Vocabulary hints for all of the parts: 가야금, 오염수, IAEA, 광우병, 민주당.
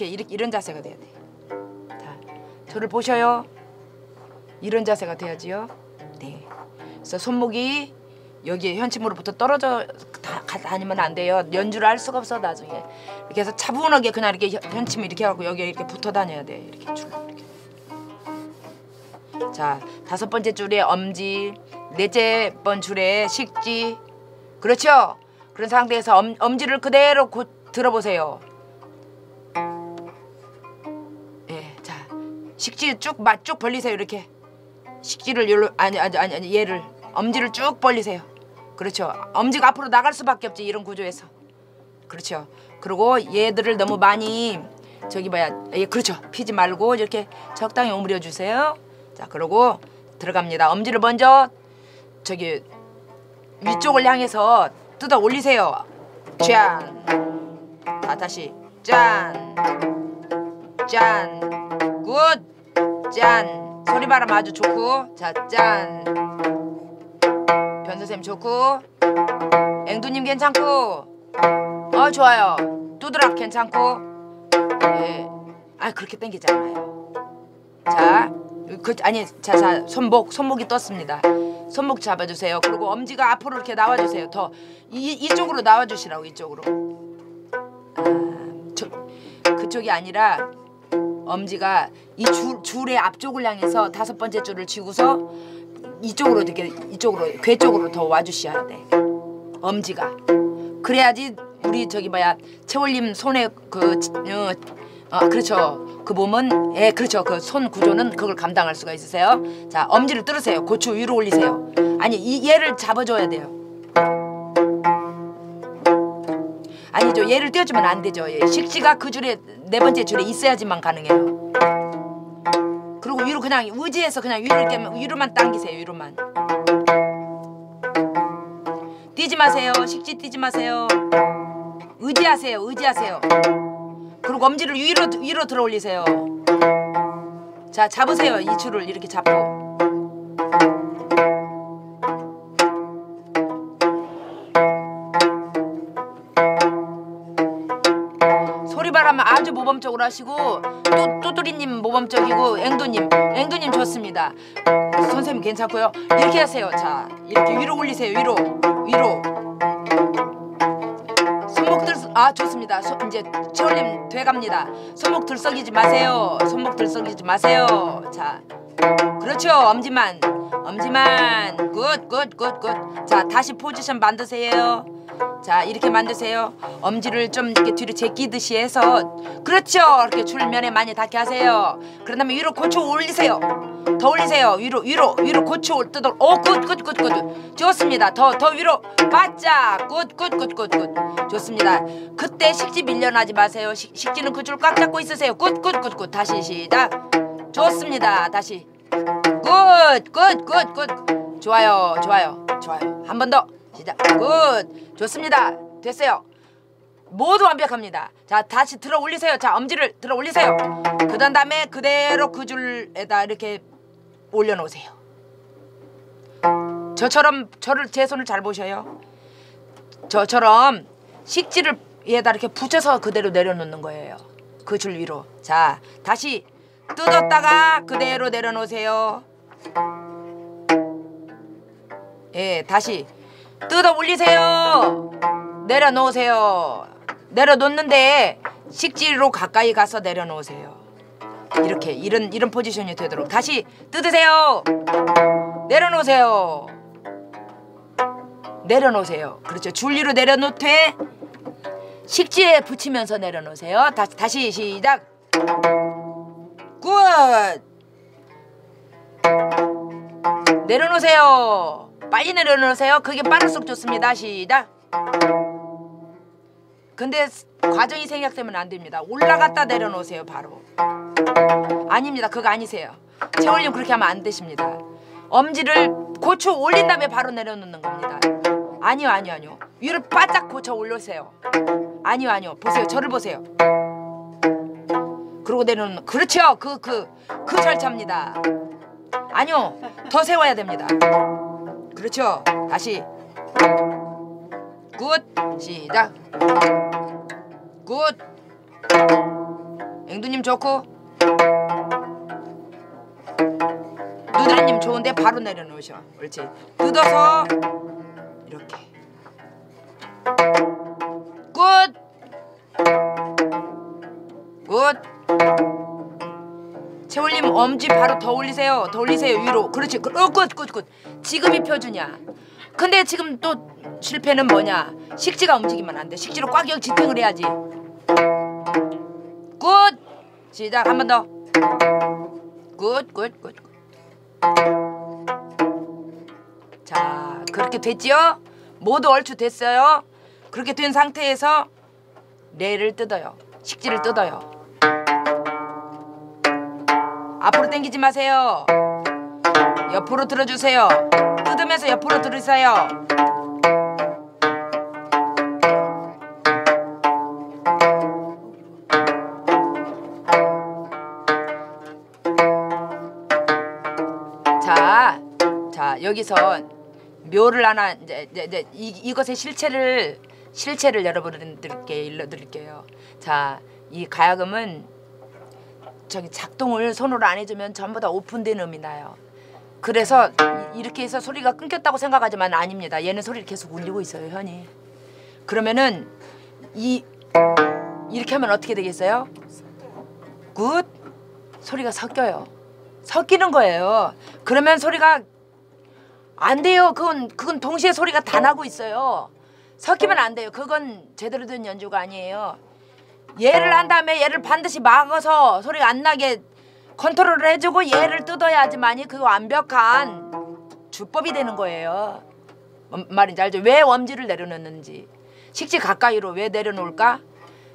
이렇게 이런 자세가 돼야 돼요. 자, 저를 보셔요. 이런 자세가 돼야지요. 네. 그래서 손목이 여기에 현침으로부터 떨어져 다니면 안 돼요. 연주를 할 수가 없어 나중에. 이렇게 해서 차분하게 그냥 이렇게 현침이 이렇게 하고 여기에 이렇게 붙어 다녀야 돼. 이렇게 줄 이렇게. 자, 다섯 번째 줄에 엄지, 넷째 번 줄에 식지. 그렇죠? 그런 상태에서 엄지를 그대로 들어보세요. 예, 자, 식지 쭉 벌리세요. 이렇게 식지를 열로 아니 얘를 엄지를 쭉 벌리세요. 그렇죠? 엄지가 앞으로 나갈 수밖에 없지 이런 구조에서. 그렇죠? 그리고 얘들을 너무 많이 예, 그렇죠? 피지 말고 이렇게 적당히 오므려 주세요. 자, 그러고 들어갑니다. 엄지를 먼저 위쪽을 향해서 뜯어 올리세요. 짠. 아, 다시 짠. 짠. 굿. 짠. 소리바람 아주 좋고. 자, 짠. 변선생님 좋고. 앵두님 괜찮고. 어, 좋아요. 두드락 괜찮고. 예. 아, 그렇게 땡기지 않아요. 자. 자, 손목이 떴습니다. 손목 잡아주세요. 그리고 엄지가 앞으로 이렇게 나와주세요. 더 이쪽으로 나와주시라고 이쪽으로. 그쪽이 아니라 엄지가 이 줄의 앞쪽을 향해서 다섯 번째 줄을 쥐고서 이쪽으로 이렇게 궤 쪽으로 더 와주셔야 돼. 엄지가 그래야지 우리 채월님 손에 그렇죠. 그 몸은 예 그렇죠. 그 손 구조는 그걸 감당할 수가 있으세요. 자, 엄지를 뚫으세요. 고추 위로 올리세요. 아니 얘를 잡아줘야 돼요. 아니죠. 얘를 떼어주면 안 되죠. 예, 식지가 그 줄에 네 번째 줄에 있어야지만 가능해요. 그리고 위로 그냥 의지해서 그냥 위로 이렇게 위로만 당기세요. 위로만. 뛰지 마세요. 식지 뛰지 마세요. 의지하세요. 의지하세요. 그리고 엄지를 위로 들어 올리세요. 자, 잡으세요. 이 줄을 이렇게 잡고. 소리바람 아주 모범적으로 하시고 또뚜리님 모범적이고 앵두님 좋습니다. 선생님 괜찮고요. 이렇게 하세요. 자, 이렇게 위로 올리세요. 위로. 아, 좋습니다. 이제 채월님 돼갑니다. 손목 들썩이지 마세요. 손목 들썩이지 마세요. 자, 그렇죠. 엄지만. 굿. 자, 다시 포지션 만드세요. 자, 이렇게 만드세요. 엄지를 좀 이렇게 뒤로 제끼듯이 해서 그렇죠. 이렇게 줄면에 많이 닿게 하세요. 그런 다음에 위로 고추 올리세요. 더 올리세요. 위로 고추 뜯어. 오, 굿. 좋습니다. 더 위로 바짝. 굿. 좋습니다. 그때 식지 밀려나지 마세요. 식지는 그 줄 꽉 잡고 있으세요. 굿. 다시 시작. 좋습니다. 다시. 굿. 좋아요. 한 번 더. 시작. 굿. 좋습니다. 됐어요. 모두 완벽합니다. 자, 다시 들어 올리세요. 자, 엄지를 들어 올리세요. 그런 다음에 그대로 그 줄에다 이렇게 올려놓으세요. 저처럼 제 손을 잘 보셔요. 저처럼 식지를 얘에다 이렇게 붙여서 그대로 내려놓는 거예요. 그 줄 위로. 자, 다시 뜯었다가 그대로 내려놓으세요. 예, 다시 뜯어 올리세요. 내려놓으세요. 내려놓는데 식지로 가까이 가서 내려놓으세요. 이렇게 이런 포지션이 되도록 다시 뜯으세요. 내려놓으세요. 내려놓으세요. 그렇죠. 줄리로 내려놓되 식지에 붙이면서 내려놓으세요. 다시 시작. 굿. 내려놓으세요. 빨리 내려놓으세요. 그게 빠를수록 좋습니다. 시작. 근데 과정이 생략되면 안 됩니다. 올라갔다 내려놓으세요. 바로. 아닙니다. 그거 아니세요. 채월님 그렇게 하면 안 되십니다. 엄지를 고추 올린 다음에 바로 내려놓는 겁니다. 아니요. 위를 바짝 고쳐 올리세요. 아니요. 보세요. 저를 보세요. 그러고 내려놓는. 그렇죠. 그 절차입니다. 아니요. 더 세워야 됩니다. 그렇죠. 다시. 굿. 시작. 굿. 앵두님 좋고 누드리님 좋은데 바로 내려놓으셔. 옳지. 뜯어서 이렇게. 굿. 굿. 채울님 엄지 바로 더 올리세요. 더 올리세요. 위로. 그렇지. 굿. 지금이 표준이야. 근데 지금 또 실패는 뭐냐? 식지가 움직이면 안 돼. 식지로 꽉 지탱을 해야지. 굿. 시작. 한 번 더. 굿. 자, 그렇게 됐지요? 모두 얼추 됐어요. 그렇게 된 상태에서 레를 뜯어요. 식지를 뜯어요. 앞으로 당기지 마세요. 옆으로 들어주세요. 뜯으면서 옆으로 들으세요. 자, 여기서 묘를 하나 이제 이것의 실체를 여러분들께 일러드릴게요. 자, 이 가야금은 저기 작동을 손으로 안 해주면 전부 다 오픈된 음이 나요. 그래서 이렇게 해서 소리가 끊겼다고 생각하지만 아닙니다. 얘는 소리를 계속 울리고 있어요, 현이. 그러면은 이렇게 하면 어떻게 되겠어요? 굿. 소리가 섞여요. 섞이는 거예요. 그러면 소리가 안 돼요. 그건 동시에 소리가 다 나고 있어요. 섞이면 안 돼요. 그건 제대로 된 연주가 아니에요. 얘를 한 다음에 얘를 반드시 막아서 소리가 안 나게 컨트롤을 해주고 얘를 뜯어야지만이 그 완벽한 주법이 되는 거예요. 말인지 알죠? 왜 엄지를 내려놓는지. 식지 가까이로 왜 내려놓을까?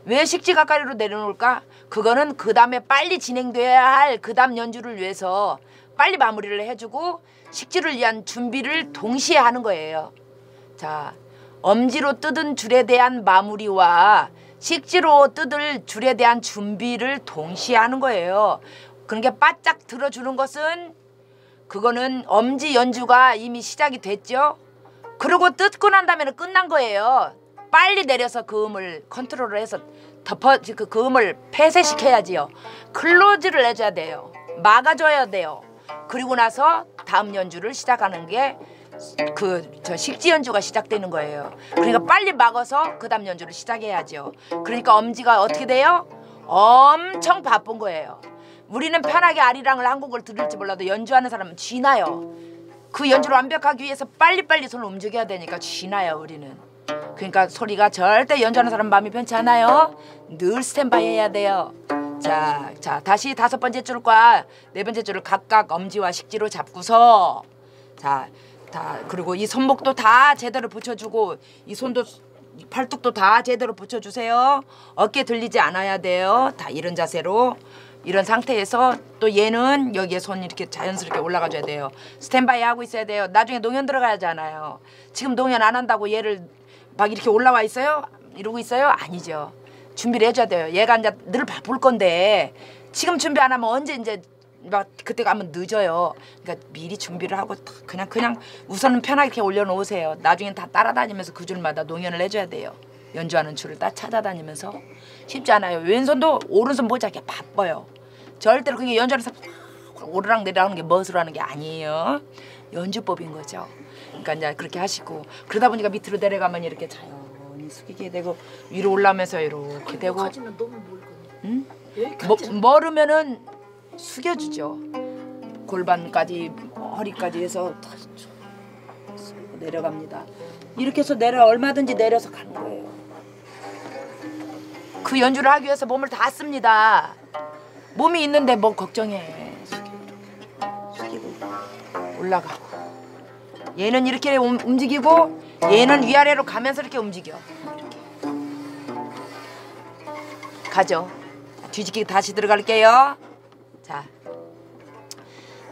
왜 식지 가까이로 내려놓을까? 그거는 그 다음에 빨리 진행돼야 할 그 다음 연주를 위해서 빨리 마무리를 해주고 식지를 위한 준비를 동시에 하는 거예요. 자, 엄지로 뜯은 줄에 대한 마무리와 식지로 뜯을 줄에 대한 준비를 동시에 하는 거예요. 그러니까 바짝 들어주는 것은 그거는 엄지 연주가 이미 시작이 됐죠. 그리고 뜯고 난 다음에는 끝난 거예요. 빨리 내려서 그 음을 컨트롤을 해서 그 음을 폐쇄시켜야지요. 클로즈를 해줘야 돼요. 막아줘야 돼요. 그리고 나서 다음 연주를 시작하는 게 저 식지 연주가 시작되는 거예요. 그러니까 빨리 막아서 그 다음 연주를 시작해야죠. 그러니까 엄지가 어떻게 돼요? 엄청 바쁜 거예요. 우리는 편하게 아리랑을 한 곡을 들을지 몰라도 연주하는 사람은 쥐나요. 그 연주를 완벽하기 위해서 빨리빨리 손을 움직여야 되니까 쥐나요, 우리는. 그러니까 소리가 절대 연주하는 사람 마음이 편치 않아요. 늘 스탠바이 해야 돼요. 자, 다시 다섯 번째 줄과 네 번째 줄을 각각 엄지와 식지로 잡고서 다 그리고 이 손목도 다 제대로 붙여주고 이 손도 이 팔뚝도 다 제대로 붙여주세요. 어깨 들리지 않아야 돼요. 다 이런 자세로 이런 상태에서 또 얘는 여기에 손 이렇게 자연스럽게 올라가줘야 돼요. 스탠바이 하고 있어야 돼요. 나중에 농연 들어가야잖아요. 지금 농연 안 한다고 얘를 막 이렇게 올라와 있어요? 이러고 있어요? 아니죠. 준비를 해줘야 돼요. 얘가 이제 늘 바쁠 건데 지금 준비 안 하면 언제 이제 막 그때 가면 늦어요. 그러니까 미리 준비를 하고 그냥 우선은 편하게 이렇게 올려놓으세요. 나중엔 다 따라다니면서 그 줄마다 농연을 해줘야 돼요. 연주하는 줄을 다 찾아다니면서 쉽지 않아요. 왼손도 오른손 보자기 바빠요. 절대로 그게 연주하면서 오르락 내리락 하는 게 멋으로 하는 게 아니에요. 연주법인 거죠. 그러니까 이제 그렇게 하시고 그러다 보니까 밑으로 내려가면 이렇게 자요. 숙이게 되고 위로 올라오면서 이렇게 되고. 여기까지면 너무 멀거든요. 응? 멀으면은 숙여주죠. 골반까지 허리까지 해서 다시 숙이고 내려갑니다. 이렇게 해서 얼마든지 내려서 가는 거예요. 그 연주를 하기 위해서 몸을 다 씁니다. 몸이 있는데 뭐 걱정해. 숙이고 올라가고. 얘는 이렇게 움직이고 얘는 위아래로 가면서 이렇게 움직여. 가죠. 뒤집기 다시 들어갈게요. 자,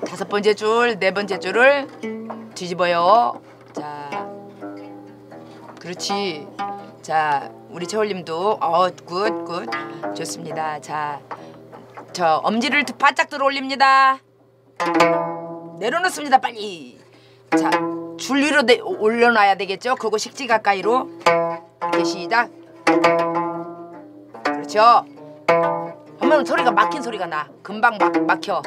다섯 번째 줄, 네 번째 줄을 뒤집어요. 자, 그렇지. 자, 우리 채울님도 굿. 좋습니다. 자, 저 엄지를 바짝 들어 올립니다. 내려놓습니다. 빨리. 자, 줄 위로 올려놔야 되겠죠? 그리고 식지 가까이로 이렇게 시작. 그렇죠. 그러면 소리가 막힌 소리가 나. 금방 막혀.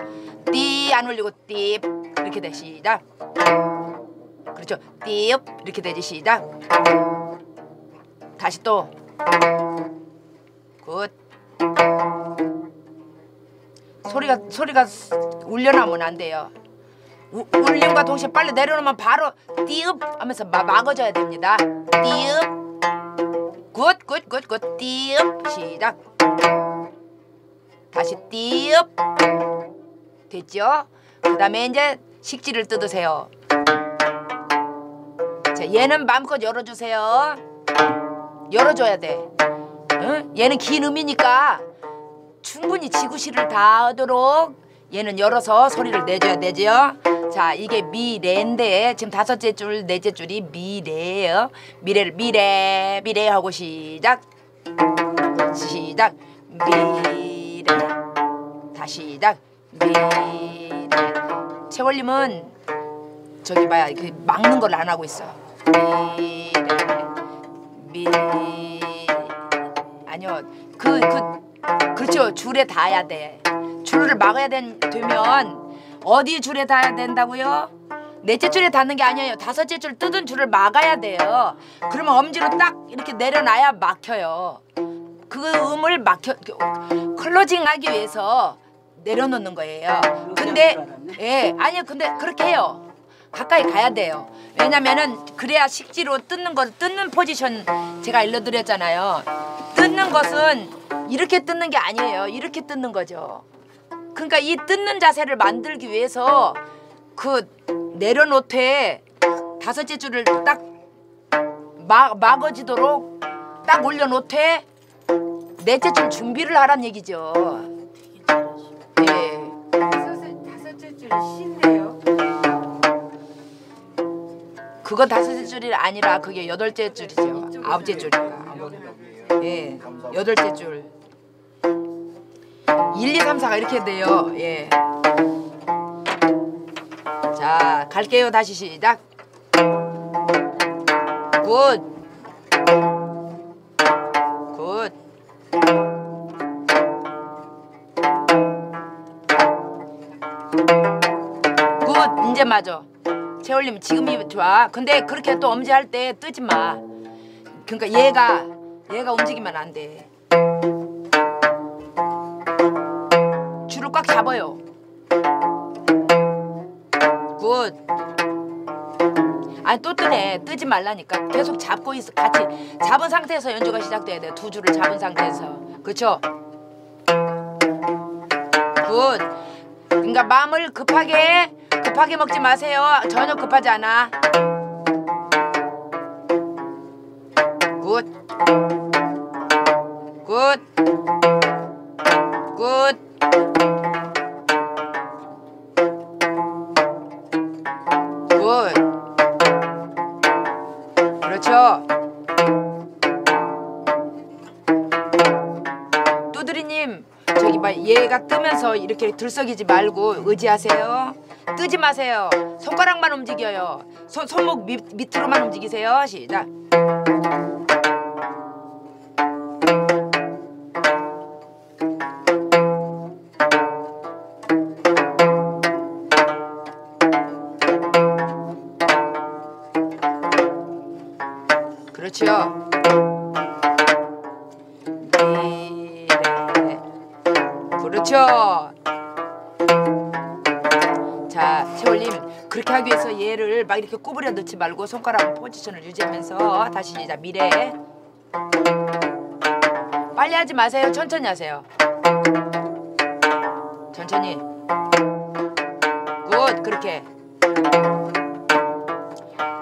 띠 안 울리고 띠 이렇게 돼. 시작. 그렇죠. 띠 이렇게 되지. 시작. 다시 또. 굿. 소리가 울려나면 안 돼요. 울림과 동시에 빨리 내려놓으면 바로 띠읍 하면서 막아줘야 됩니다. 띠읍. 굿 굿 굿 굿. 띠읍. 시작. 다시 띠읍. 됐죠? 그 다음에 이제 식지를 뜯으세요. 자, 얘는 마음껏 열어주세요. 열어줘야 돼. 응? 얘는 긴 음이니까 충분히 지구시를 다 하도록 얘는 열어서 소리를 내줘야 되죠. 자, 이게 미래인데 지금 다섯째 줄, 넷째 줄이 미래예요. 미래를 미래 하고 시작. 미래. 다시 시작. 미래. 채월님은 저기 봐야 이렇게 막는 걸 안 하고 있어. 미래. 아니요. 그렇죠. 줄에 닿아야 돼. 줄을 막아야 되면 어디 줄에 닿아야 된다고요? 넷째 줄에 닿는 게 아니에요. 다섯째 줄 뜯은 줄을 막아야 돼요. 그러면 엄지로 딱 이렇게 내려놔야 막혀요. 그 음을 클로징하기 위해서 내려놓는 거예요. 근데 예, 아니요. 근데 그렇게 해요. 가까이 가야 돼요. 왜냐면은 그래야 식지로 뜯는 포지션 제가 알려드렸잖아요. 뜯는 것은 이렇게 뜯는 게 아니에요. 이렇게 뜯는 거죠. 그러니까 이 뜯는 자세를 만들기 위해서 그 내려놓되 다섯째 줄을 딱 막아지도록 딱 올려놓되 넷째 줄 준비를 하란 얘기죠. 네. 다섯째 줄이 신데요. 그거 다섯째 줄이 아니라 그게 여덟째 줄이죠. 아홉째 줄이에요. 예, 여덟째 줄 1, 2, 3, 4가 이렇게 돼요. 예. 자, 갈게요. 다시 시작. 굿. 굿. 굿. 이제 맞아. 채울림 지금이 좋아. 근데 그렇게 또 엄지할 때 뜨지 마. 그러니까 얘가 움직이면 안 돼. 줄을 꽉 잡아요. 굿. 아니 또 뜨네. 뜨지 말라니까. 계속 잡고 있어. 같이 잡은 상태에서 연주가 시작돼야 돼. 두 줄을 잡은 상태에서. 그렇죠? 굿. 그러니까 마음을 급하게 먹지 마세요. 전혀 급하지 않아. 굿. 굿. 굿. 굿. 그렇죠. 두드리님, 저기 봐. 얘가 뜨면서 이렇게 들썩이지 말고 의지하세요. 뜨지 마세요. 손가락만 움직여요. 손목 밑으로만 움직이세요. 시작. 그렇죠. 미래. 그렇죠. 자, 채월님 그렇게 하기 위해서 얘를 막 이렇게 구부려 넣지 말고 손가락 포지션을 유지하면서 다시 시작. 미래. 빨리 하지 마세요. 천천히 하세요. 천천히. 굿. 그렇게.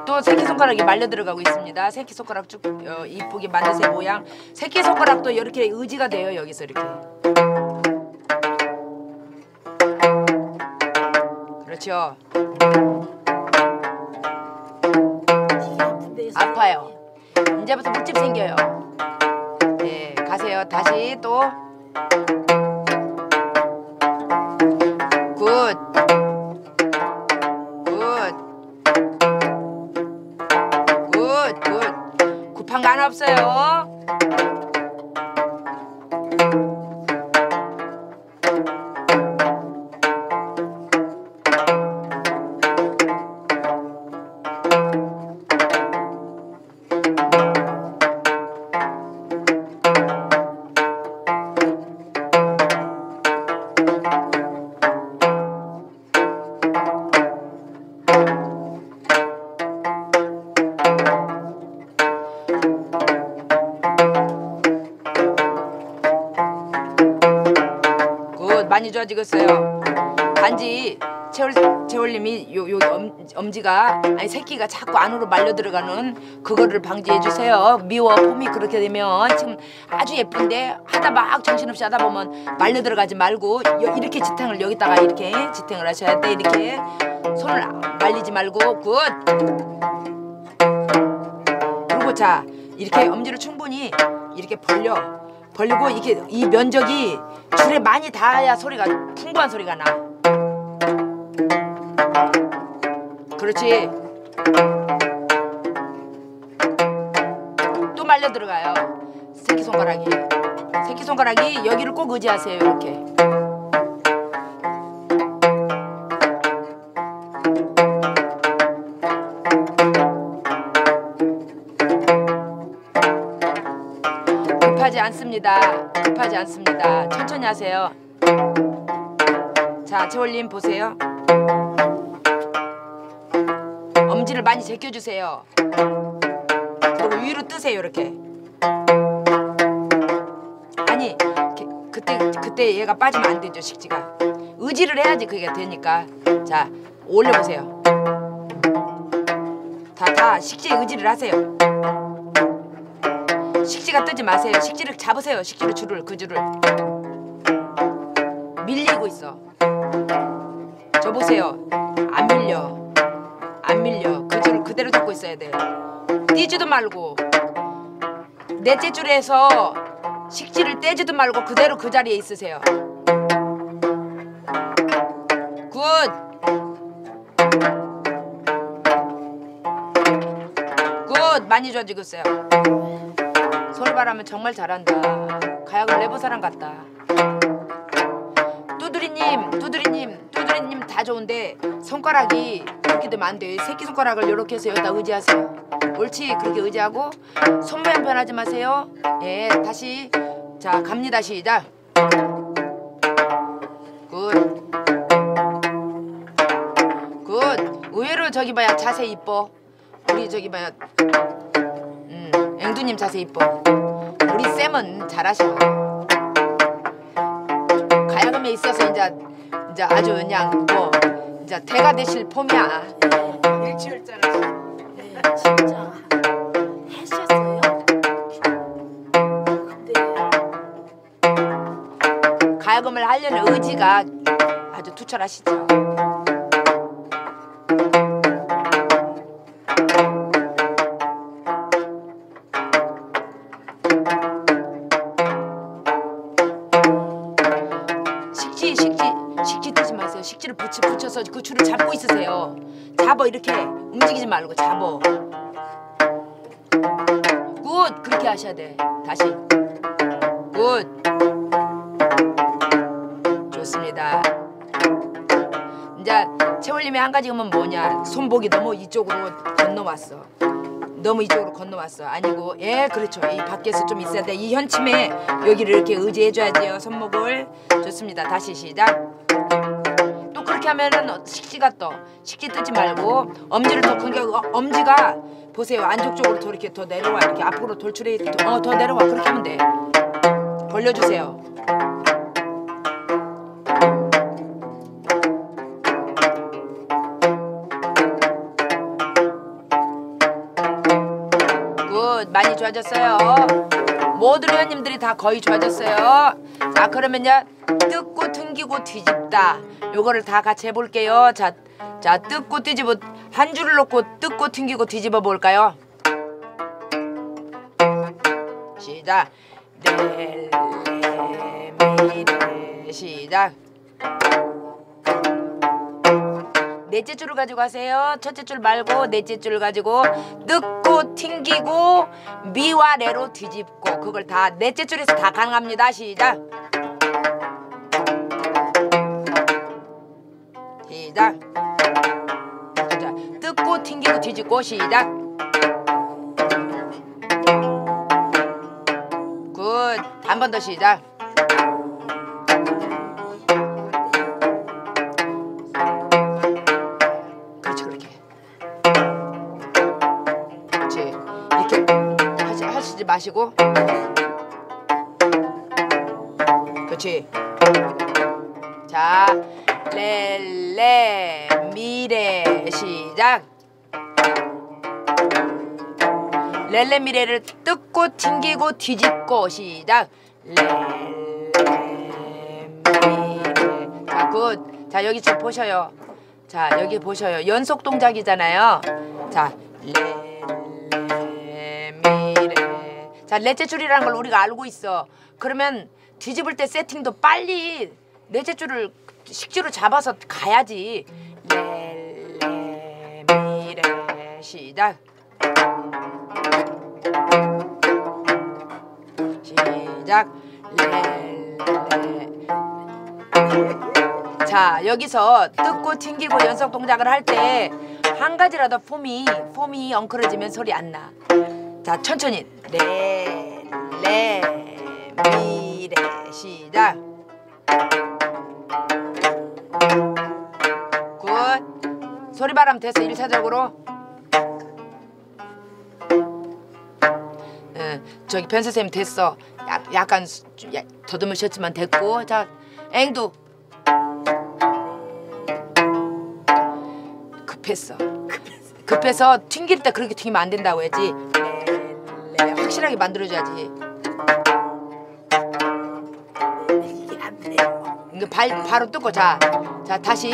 또 새끼손가락이 말려 들어가고 있습니다. 새끼손가락 쭉 이쁘게 만드세요. 모양. 새끼손가락도 이렇게 의지가 돼요. 여기서 이렇게. 그렇죠. 아파요. 이제부터 묵집 생겨요. 네, 가세요. 다시 또. 굿. 없어요. 좋아지겠어요. 단지 채월님이 요 엄지가 아니 새끼가 자꾸 안으로 말려 들어가는 그거를 방지해 주세요. 미워 폼이 그렇게 되면 지금 아주 예쁜데 하다 막 정신없이 하다 보면 말려 들어가지 말고 이렇게 지탱을 여기다가 이렇게 지탱을 하셔야 돼. 이렇게 손을 말리지 말고 굿. 그리고 자 이렇게 엄지를 충분히 이렇게 벌리고 이게 이 면적이 줄에 많이 닿아야 소리가 풍부한 소리가 나. 그렇지. 또 말려 들어가요. 새끼손가락이 여기를 꼭 의지하세요. 이렇게 급하지 않습니다. 천천히 하세요. 자, 채월님 보세요. 엄지를 많이 제껴주세요. 그리고 위로 뜨세요. 이렇게. 아니 그때 얘가 빠지면 안 되죠. 식지가 의지를 해야지 그게 되니까. 자 올려보세요. 다 식지에 의지를 하세요. 식지가 뜨지 마세요. 식지를 잡으세요. 식지를 줄을 줄을 밀리고 있어. 저 보세요. 안 밀려. 그 줄을 그대로 잡고 있어야 돼. 떼지도 말고 넷째 줄에서 식지를 떼지도 말고 그대로 그 자리에 있으세요. 굿. 굿. 많이 좋아지고 있어요. 솔바람은 정말 잘한다. 가야금 레버 사람 같다. 두드리님 다 좋은데 손가락이 그렇게 되면 안 돼. 새끼손가락을 이렇게 해서 여기다 의지하세요. 옳지. 그렇게 의지하고 손 모양 변하지 마세요. 예, 다시. 자, 갑니다. 시작. 굿. 굿. 의외로 저기 봐야 자세 이뻐. 우리 저기 봐야 앵두님 자세 이뻐. 우리 쌤은 잘하셔. 가야금에 있어서 이제 아주 그냥 뭐 이제 대가 되실 폼이야. 네, 일치월자라서. 네, 진짜 하셨어요. 네. 가야금을 하려는 의지가 아주 투철하시죠. 식지 뜨지 마세요. 식지를 붙여서 그 줄을 잡고 있으세요. 잡아. 이렇게 움직이지 말고 잡아. 굿. 그렇게 하셔야 돼. 다시. 굿. 좋습니다. 이제 채월님의 한 가지 음은 뭐냐. 손목이 너무 이쪽으로 건너왔어. 아니고 예 그렇죠. 이 밖에서 좀 있어야 돼. 이 현침에 여기를 이렇게 의지해줘야지요. 손목을. 좋습니다. 다시 시작. 또 그렇게 하면은 식지가 떠. 식지 뜨지 말고 엄지를 더 그러니까 엄지가 보세요. 안쪽 쪽으로 더 이렇게 더 내려와. 이렇게 앞으로 돌출해. 더 내려와. 그렇게 하면 돼. 벌려주세요. 많이 좋아졌어요. 모든 회원님들이 다 거의 좋아졌어요. 자 그러면요 뜯고 튕기고 뒤집다 요거를 다 같이 해볼게요. 자 뜯고 뒤집어 한 줄을 놓고 뜯고 튕기고 뒤집어 볼까요? 시작. 렐레미레. 시작. 넷째 줄을 가지고 하세요. 첫째 줄 말고 넷째 줄 가지고 뜯고 튕기고 미와 레로 뒤집고 그걸 다 넷째 줄에서 다 가능합니다. 시작. 자, 뜯고 튕기고 뒤집고 시작. 굿. 한 번 더 시작. 마시고. 그렇지. 자, 레레 미레 시작. 레레 미레를 뜯고 튕기고 뒤집고 시작. 레레 미레. 자, 굿. 자, 여기 좀 보셔요. 자, 여기 보셔요. 연속 동작이잖아요. 자, 레레 미레. 자, 넷째 줄이라는 걸 우리가 알고 있어. 그러면 뒤집을 때 세팅도 빨리 넷째 줄을 식지로 잡아서 가야지. 레, 레, 미, 레, 시작. 시작. 레, 레. 자, 여기서 뜯고 튕기고 연속 동작을 할 때 한 가지라도 폼이 엉클어지면 소리 안 나. 자, 천천히. 레, 레, 미, 레, 시작. 굿. 소리바람 돼서 1차적으로 저기 변선생님 됐어. 약간 더듬으셨지만 됐고. 자, 앵두 급해서 튕길 때 그렇게 튕기면 안 된다고 했지. 확실하게 만들어줘야지. 바로 뜯고. 자 다시.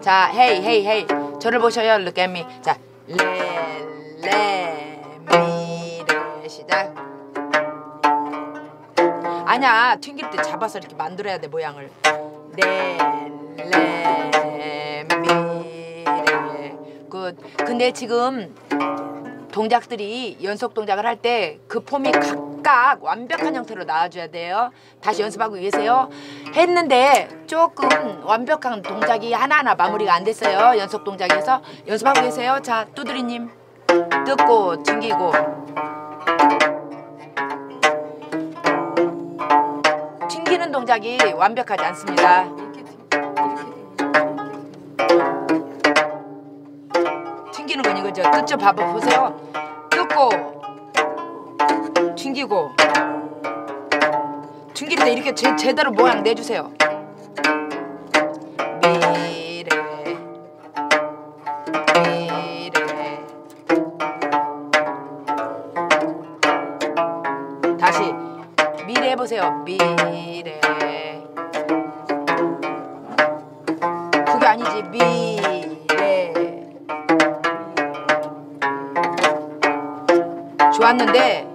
자, 헤이 헤이 헤이. 저를 보셔요. Look at me. 자, 레레 미레 시작. 아니야, 튕길 때 잡아서 이렇게 만들어야 돼, 모양을. 레레 미레. 굿. 근데 지금 동작들이 연속 동작을 할 때 그 폼이 각각 완벽한 형태로 나와줘야 돼요. 다시 연습하고 계세요. 했는데 조금 완벽한 동작이 하나하나 마무리가 안 됐어요. 연속 동작에서 연습하고 계세요. 자, 두드리님 뜯고 튕기고 튕기는 동작이 완벽하지 않습니다. 튕기는 건 이거죠. 뜯죠. 봐봐 보세요. 뜯고 튕기고. 튕길 때 이렇게 제대로 모양 내주세요. 미래 미래. 다시 미래 해보세요. 미래. 그게 아니지. 미래. 좋았는데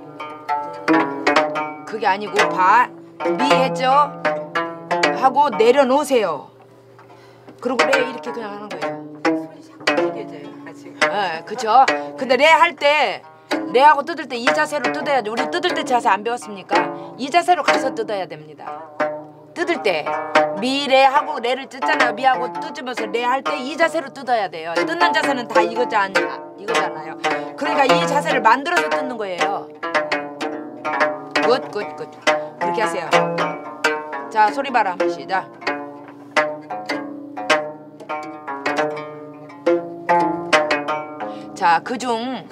그게 아니고 바 미 했죠? 하고 내려놓으세요. 그리고 레 이렇게 그냥 하는 거예요. 손이 자꾸 튀겨져요. 네, 그쵸? 근데 레 할 때 레하고 뜯을 때 이 자세로 뜯어야죠. 우리 뜯을 때 자세 안 배웠습니까? 이 자세로 가서 뜯어야 됩니다. 뜯을 때 미, 레하고 레를 뜯잖아요. 미하고 뜯으면서 레 할 때 이 자세로 뜯어야 돼요. 뜯는 자세는 다 이거잖아요. 그러니까 이 자세를 만들어서 뜯는 거예요. 굿, 굿, 굿. 그렇게 하세요. 자, 소리바람 시작. 자, 그중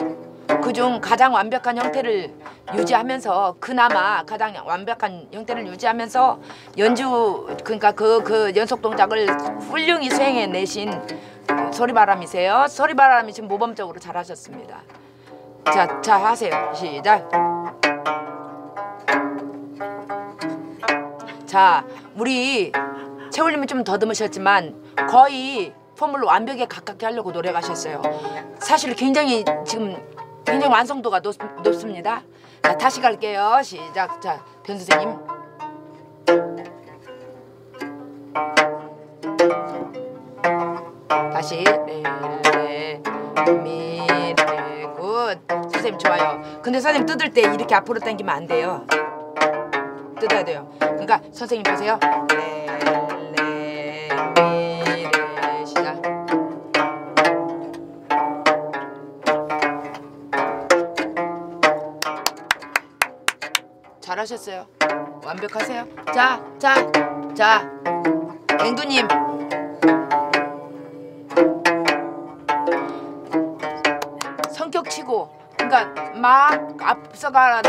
가장 완벽한 형태를 유지하면서 연주, 그러니까 그 연속 동작을 훌륭히 수행해 내신 소리바람이세요. 소리바람이 지금 모범적으로 잘하셨습니다. 자, 하세요. 시작. 자, 우리 채울님이 좀 더듬으셨지만 거의 폼을 완벽에 가깝게 하려고 노력하셨어요. 사실 지금 굉장히 완성도가 높습니다. 자, 다시 갈게요. 시작. 자, 변 선생님. 다시. 레, 레, 미, 레. 굿. 선생님 좋아요. 근데 선생님 뜯을 때 이렇게 앞으로 당기면 안 돼요. 뜯어야 돼요. 그러니까 선생님 보세요. 레, 레, 미레 시작. 잘하셨어요. 완벽하세요. 자, 앵두님. 성격치고, 그러니까 막 앞서가.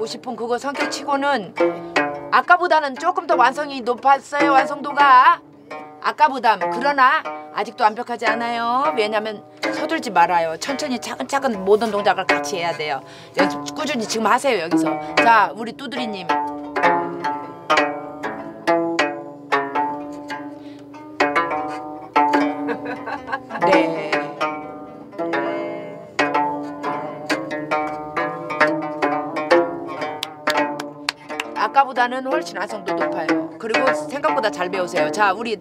50분 그거 성격치고는 아까보다는 조금 더 완성이 높았어요. 완성도가. 아까보다 그러나 아직도 완벽하지 않아요. 왜냐면 서둘지 말아요. 천천히 차근차근 모든 동작을 같이 해야 돼요. 연습 꾸준히 지금 하세요. 여기서 자 우리 뚜드리님 네 아까보다는 훨씬 완성도 높아요. 그리고 생각보다 잘 배우세요. 자 우리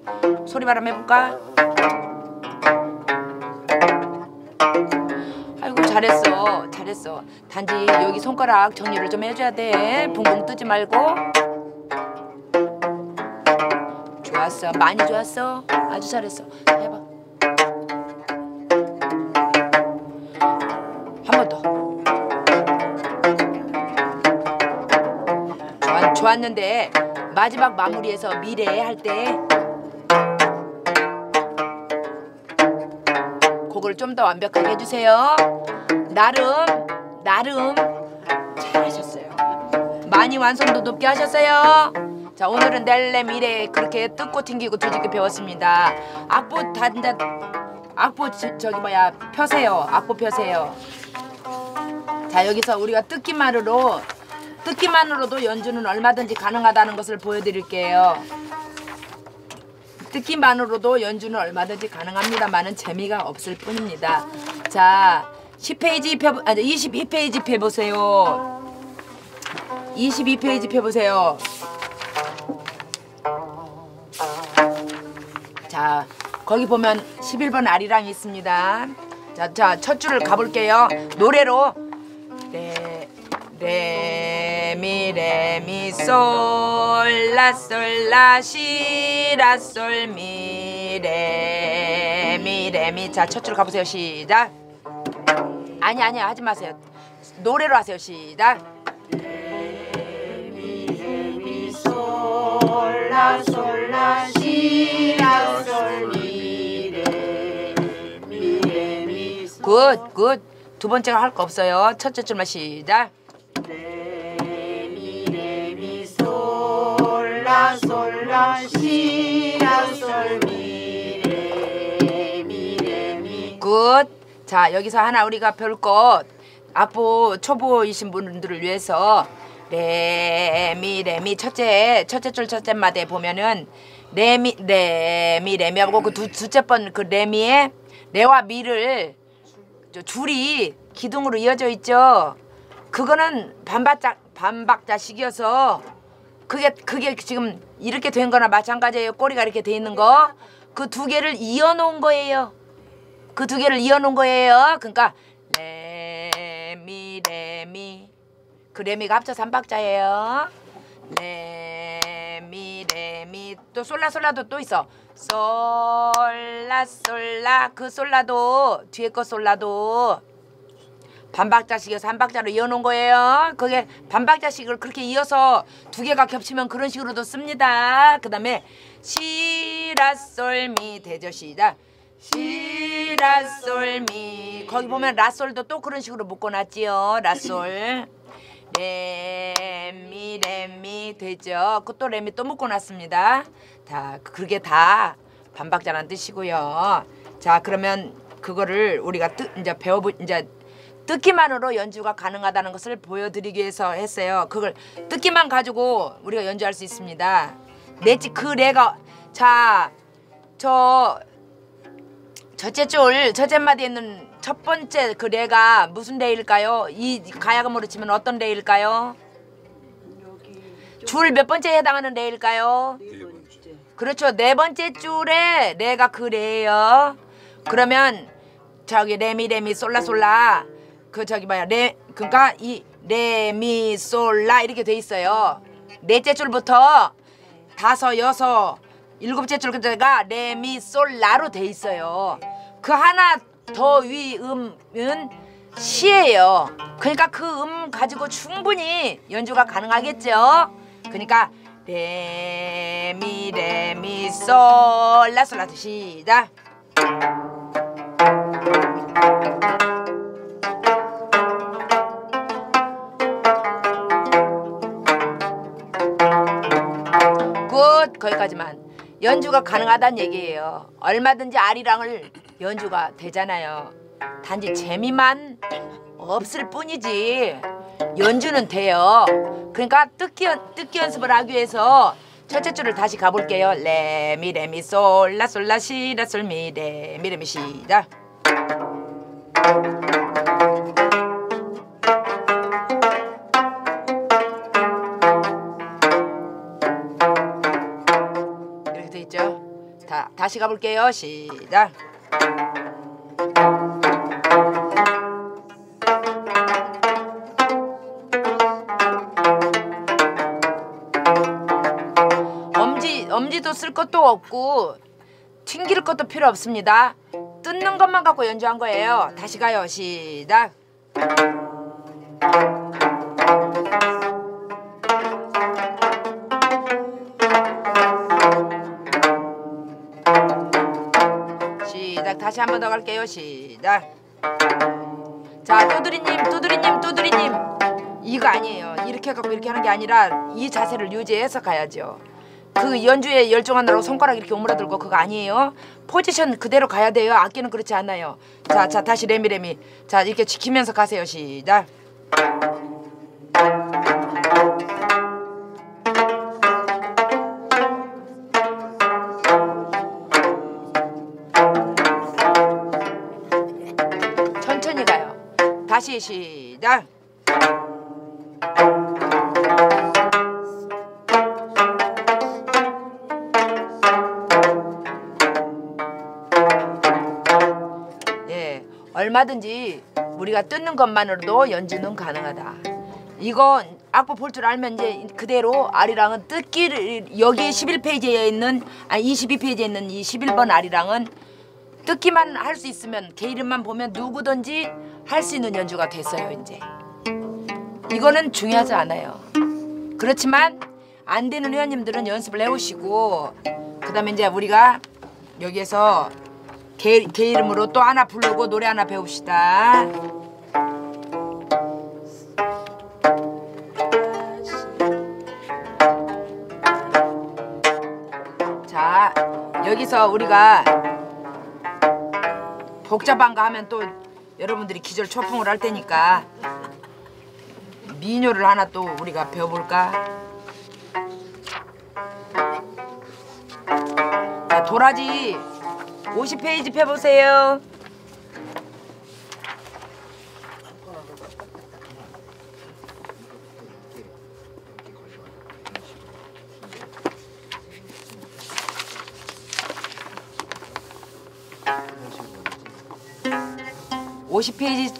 소리바람 해볼까? 아이고 잘했어 잘했어. 단지 여기 손가락 정리를 좀 해줘야 돼. 붕붕 뜨지 말고. 좋았어 많이 좋았어. 아주 잘했어. 해봐 한 번 더. 좋았는데 마지막 마무리에서 미래 할 때 곡을 좀 더 완벽하게 해주세요. 나름 잘하셨어요. 많이 완성도 높게 하셨어요. 자 오늘은 낼래 미래 그렇게 뜯고 튕기고 뒤집게 배웠습니다. 악보 단단 악보 펴세요. 악보 펴세요. 자 여기서 우리가 뜯기만으로도 연주는 얼마든지 가능하다는 것을 보여드릴게요. 뜯기만으로도 연주는 얼마든지 가능합니다만은 재미가 없을 뿐입니다. 자, 22페이지 펴보세요. 22페이지 펴보세요. 자, 거기 보면 11번 아리랑이 있습니다. 자, 첫 줄을 가볼게요. 노래로 레미레미 솔라솔라시라솔미레미레미. 자 첫 줄 가보세요. 시작. 아니 하지 마세요. 노래로 하세요. 시작. 레미레미 솔라솔라시라솔미레미레미. 굿. 두 번째가 할 거 없어요. 첫째 줄만 시작. 굿. 자 여기서 하나 우리가 배울 것 악보 초보이신 분들을 위해서 레미레미 첫째 줄 첫째 마디에 보면은 레미레미 하고 그 두째 번 그 레미에 레와 미를 줄이 기둥으로 이어져 있죠. 그거는 반박자식이어서 그게 지금 이렇게 된 거나 마찬가지예요. 꼬리가 이렇게 돼 있는 거. 그 두 개를 이어놓은 거예요. 그러니까 레미레미 그 레미가 합쳐서 한 박자예요. 레미레미 또 솔라솔라도 또 있어. 솔라솔라 그 솔라도 뒤에 거 솔라도 반박자식이어서 한 박자로 이어놓은 거예요. 그게 반박자식을 그렇게 이어서 두 개가 겹치면 그런 식으로도 씁니다. 그 다음에 시라솔미 되죠. 시작. 시라솔미 거기 보면 라솔도 또 그런 식으로 묶어놨지요. 라솔 레미 되죠. 그 또 레미 또 묶어놨습니다. 다 그게 다 반박자란 뜻이고요. 자 그러면 그거를 우리가 이제 뜯기만으로 연주가 가능하다는 것을 보여드리기 위해서 했어요. 그걸 뜯기만 가지고 우리가 연주할 수 있습니다. 첫째 마디에 있는 첫 번째 그 레가 무슨 레일까요? 이 가야금으로 치면 어떤 레일까요? 줄 몇 번째에 해당하는 레일까요? 네 번째. 그렇죠. 네 번째 줄에 레가 그 레예요. 그러면 저기 레미레미 솔라솔라 그러니까 이 레미솔라 이렇게 돼 있어요. 넷째 줄부터 다섯 여섯 일곱째 줄까지가 레미솔라로 돼 있어요. 그 하나 더 위 음은 시예요. 그러니까 그 음 가지고 충분히 연주가 가능하겠죠. 그러니까 레미레미솔라솔라 시작. 거기까지만. 연주가 가능하다는 얘기예요. 얼마든지 아리랑을 연주가 되잖아요. 단지 재미만 없을 뿐이지 연주는 돼요. 그러니까 듣기 연습을 하기 위해서 첫째 줄을 다시 가볼게요. 레미레미 솔라 솔라 시라 솔미 레미레미 시다. 이렇게 돼 있죠? 다시 가볼게요. 시작. 엄지도 쓸 것도 없고 튕길 것도 필요 없습니다. 뜯는 것만 갖고 연주한 거예요. 다시 가요. 시작. 시작. 다시 한 번 더 갈게요. 시작. 자, 두드리님. 이거 아니에요. 이렇게 해갖고 이렇게 하는 게 아니라 이 자세를 유지해서 가야죠. 그 연주에 열중하느라고 손가락 이렇게 오므라들고 그거 아니에요. 포지션 그대로 가야 돼요. 악기는 그렇지 않아요. 자, 다시 레미레미. 자, 이렇게 지키면서 가세요. 시작. 천천히 가요. 다시 시작. 얼마든지 우리가 뜯는 것만으로도 연주는 가능하다. 이건 악보 볼 줄 알면 이제 그대로 아리랑은 뜯기를, 여기 11페이지에 있는, 아니 22페이지에 있는 이 11번 아리랑은 뜯기만 할 수 있으면, 개 이름만 보면 누구든지 할 수 있는 연주가 됐어요. 이제 이거는 중요하지 않아요. 그렇지만 안 되는 회원님들은 연습을 해오시고, 그 다음에 이제 우리가 여기에서 개 이름으로 또 하나 부르고 노래 하나 배웁시다. 자, 여기서 우리가 복잡한가 하면 또 여러분들이 기절 초풍을 할 테니까 민요를 하나 또 우리가 배워볼까? 자, 도라지 50페이지 펴보세요.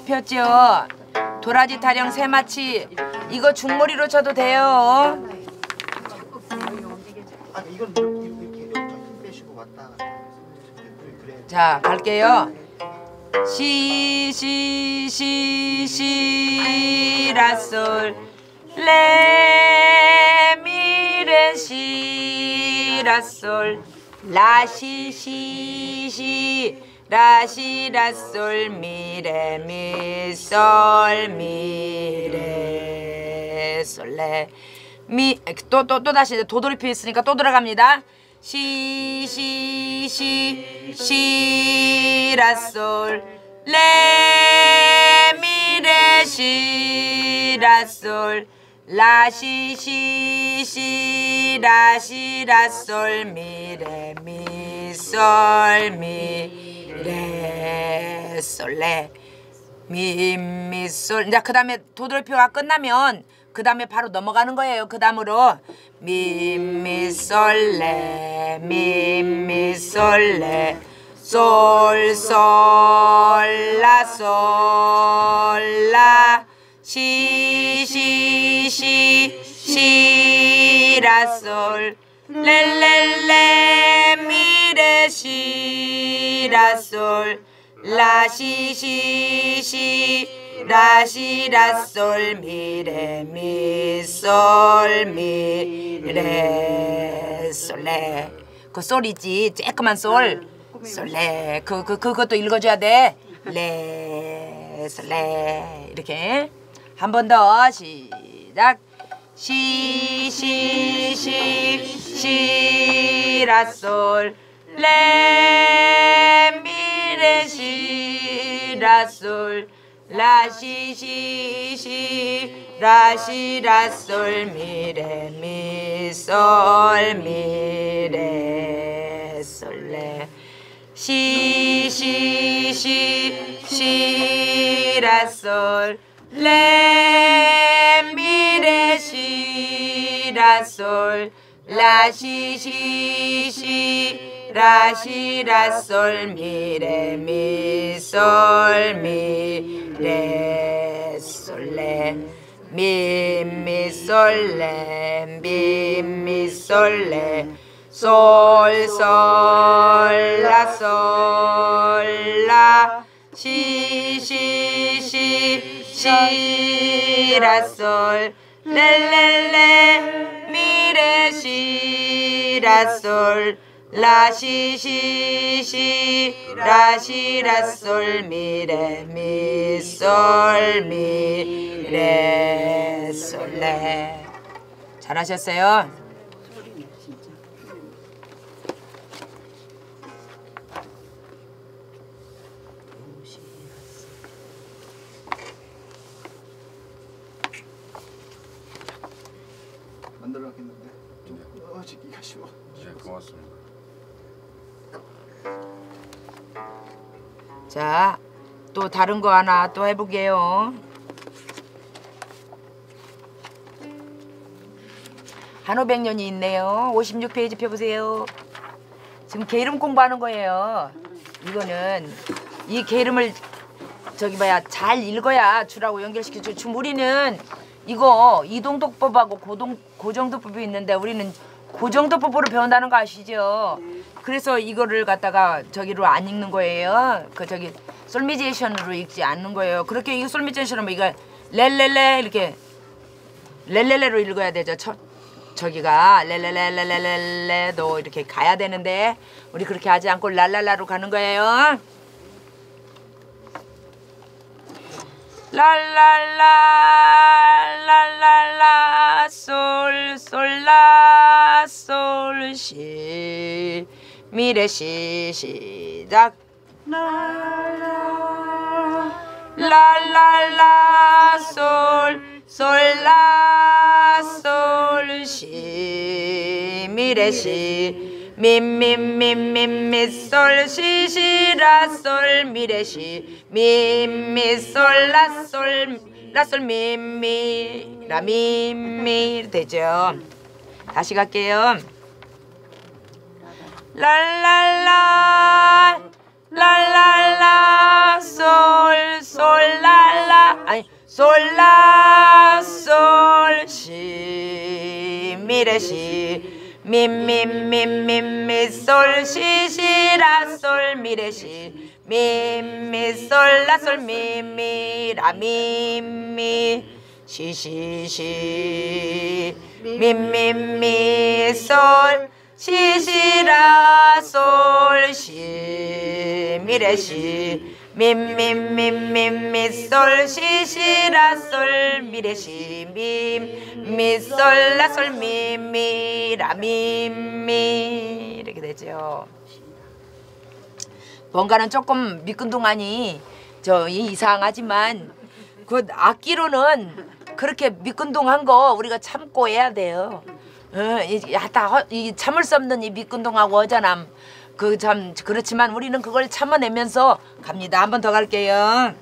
펴죠. 도라지 타령 새마치. 이거 중머리로 쳐도 돼요. 자, 갈게요. 시 라솔 레미레 시 라솔 라시 시시 라시 라솔 미레 미솔 미레 솔레 미. 또 다시 도돌이표 있으니까 또 들어갑니다. 시 라솔 레미레 시 라솔 라시 시시 라시 라솔 미레 미솔 미레 솔레 미미솔. 자, 그 다음에 도돌표가 끝나면 그 다음에 바로 넘어가는 거예요. 그 다음으로 미미솔레 솔솔라 솔라 시시시 시라솔 렐렐레 미레 시라솔 라시시시 라시라솔 미레미솔 미레솔레. 그 솔 있지, 쬐끄만 솔 솔레. 그것도 읽어줘야 돼. 레 솔레. 이렇게 한 번 더 시작. 시 라솔 레미레 시 라솔 라시시시 라시 라솔 미레 미솔 미레 솔레 시시시시 라솔 레 미레 시 라솔 라시시시 라시라솔 미레미솔 미레솔레 미미솔레 미미솔레 솔솔라솔라 시시시 시라솔 렐렐레 미레 시라솔 라시시시 라시라솔 미레 미솔 미레 솔레. 잘하셨어요. 만들어놨겠는데 좀 어지기가 쉬워. 네, 고맙습니다. 자, 또 다른 거 하나 또 해볼게요. 한오백년이 있네요. 56페이지 펴보세요. 지금 게으름 공부하는 거예요. 이거는 이 게으름을 저기 뭐야 잘 읽어야 주라고 연결시켜줘. 지금 우리는 이거 이동독법하고 고정독법이 있는데 우리는 고정독법으로 배운다는 거 아시죠? 그래서 이거를 갖다가 저기로 안 읽는 거예요. 그 저기 솔미제이션으로 읽지 않는 거예요. 그렇게 이 솔미제이션은 이거 렐렐레 이렇게 렐렐레로 읽어야 되죠. 저기가 렐렐레렐렐레도 이렇게 가야 되는데 우리 그렇게 하지 않고 랄랄라로 가는 거예요. 랄랄라 랄랄라 솔솔라 솔시 미래시 시작 랄랄라 솔솔라 솔시 미래시 미미미미미솔시시라솔 미래시 미미솔라솔 라솔 미미라미미 되죠. 다시 갈게요. 랄랄라 랄랄라 솔솔랄라 아니 솔라솔시 미래시 미미미미미솔시시라솔 미래시 미미솔라솔 미미라미미 시시시 미미미솔 시시라솔시 미래시 미미미미미솔 시시라솔 미래시 미미솔라솔 미미라미미 이렇게 되죠. 뭔가는 조금 미끈둥하니 저 이상하지만 그 악기로는 그렇게 미끈둥한 거 우리가 참고 해야 돼요. 이 참을 수 없는 이 미끈둥하고 어전함 그 참 그렇지만 우리는 그걸 참아내면서 갑니다. 한 번 더 갈게요.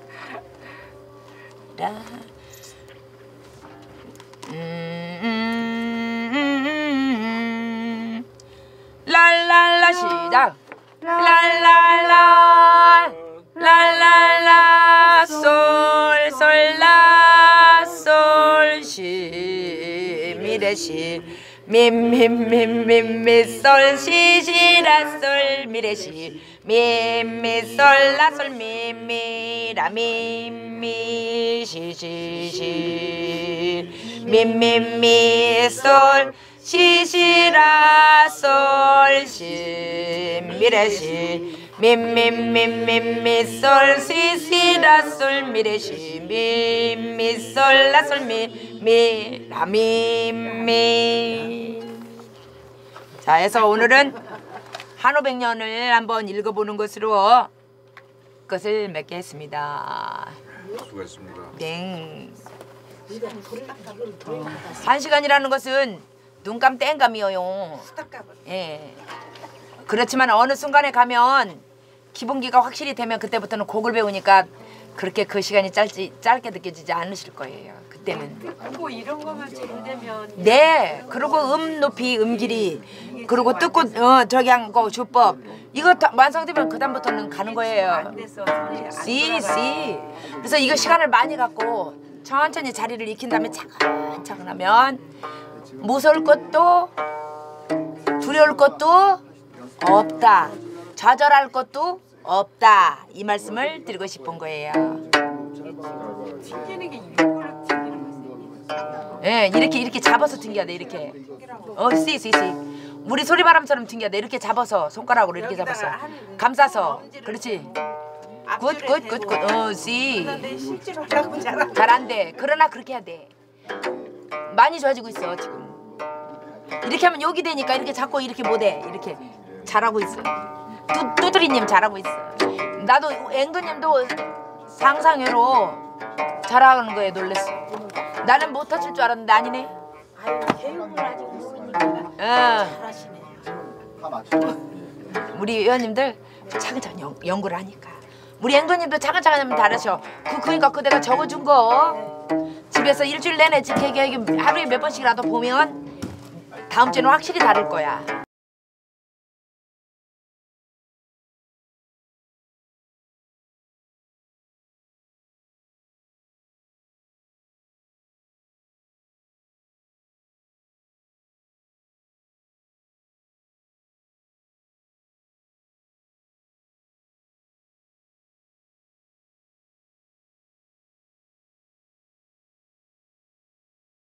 랄랄라 시작. 랄랄라 랄랄라 솔솔라 솔시 미래시 미미미미미솔시시라솔 미래시 미미솔라솔 미미라미미시시시 미미미솔시시라솔시 미래시 미미미미미 솔시시라솔미레시 미미솔라솔미 미라미미. 자, 해서 오늘은 한오백년을 한번 읽어보는 것으로 것을 맺게 했습니다. 수고했습니다. 네. 1시간이라는 것은 눈감 땡감이어요. 예. 그렇지만 어느 순간에 가면 기본기가 확실히 되면 그때부터는 곡을 배우니까 그렇게 그 시간이 짧게 느껴지지 않으실 거예요. 그때는. 듣고 이런 것만 좀 되면. 네. 그리고 높이, 길이, 그리고 뜯고 저기 한 거 주법. 이거 다 완성되면 그다음부터는 가는 거예요. 그래서 이거 시간을 많이 갖고 천천히 자리를 익힌 다음에 차근차근 하면 무서울 것도 두려울 것도 없다. 좌절할 것도 없다. 이 말씀을 드리고 싶은 거예요. 튕기는 게 일부러 튕기는 거예요. 예, 이렇게 잡아서 튕겨야 돼. 이렇게. 우리 소리바람처럼 튕겨야 돼. 이렇게 잡아서 손가락으로 이렇게 잡아서 감싸서. 그렇지. 굿. 실제로 하려고 잘 안 돼. 그러나 그렇게 해야 돼. 많이 좋아지고 있어 지금. 이렇게 하면 여기 되니까 이렇게 자꾸 이렇게 못해. 이렇게 잘하고 있어. 두드리님 잘하고 있어. 나도 앵두님도 상상외로 잘하는 거에 놀랐어. 나는 못 하실 줄 알았는데 아니네. 아유, 개용을 아직 모르니까 잘하시네요. 다 맞죠. 우리 회원님들 차근차근 연구를 하니까. 우리 앵두님도 차근차근 하면 다르셔. 그러니까 그대가 적어준 거 집에서 일주일 내내 지키게 하루에 몇 번씩이라도 보면 다음 주에는 확실히 다를 거야.